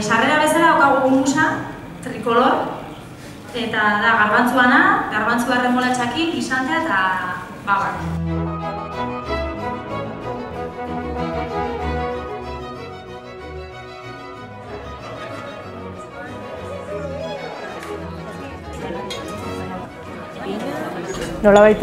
Sarrera bezala okagu humusa, trikolor, eta da garbantzuana, garbantzu arremolatxakin, guisantea eta bagar. Nolabait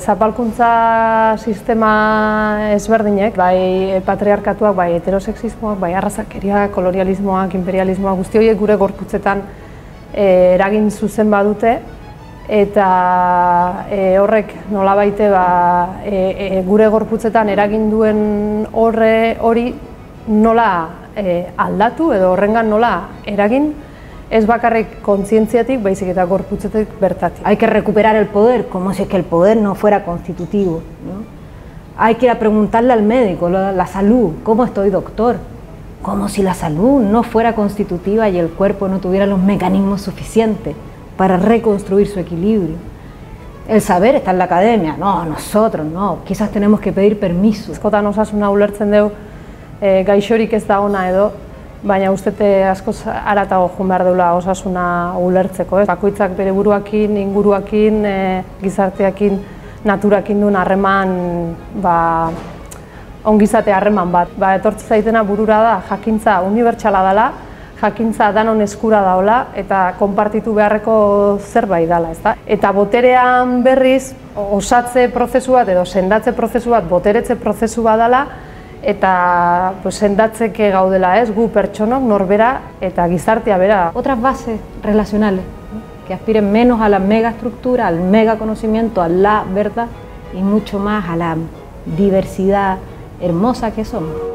zapalkuntza sistema ezberdinek, bai patriarkatuak, bai heterosexismoak, bai arrazakeriak, kolonialismoak, imperialismoak, guzti horiek gure gorputzetan eragin zuzen badute eta horrek nolabait gure gorputzetan eragin duen hori nola aldatu edo horrengan nola eragin, es bakarrik kontzientziatik, baizik eta gorputzetik bertatik. Hay que recuperar el poder, como si es que el poder no fuera constitutivo, ¿no? Hay que ir a preguntarle al médico, la salud, ¿cómo estoy, doctor? Como si la salud no fuera constitutiva y el cuerpo no tuviera los mecanismos suficientes para reconstruir su equilibrio. El saber está en la academia, no, nosotros, no, quizás tenemos que pedir permiso. Askotan osasuna ulertzen dugu, gaixorik ez da ona edo, baina ustete askoz haratago joan behar dela osasuna ulertzeko. Bakoitzak bere buruakin, inguruakin, gizarteakin, naturakin duen harreman, ongizate harreman bat. Etortzen zaitena burura da, jakintza unibertsala dela, jakintza danon eskura daola eta konpartitu beharreko zerbait dela. Eta boterean berriz, osatze prozesu bat edo sendatze prozesu bat, boteretze prozesu bat dela, eta sendatzeke gaudela ez, gu pertsonok, norbera eta gizartea bera. Otras bases relacionales, que aspiren menos a la megaestructura, al megaconocimiento, a la verdad y mucho más a la diversidad hermosa que somos.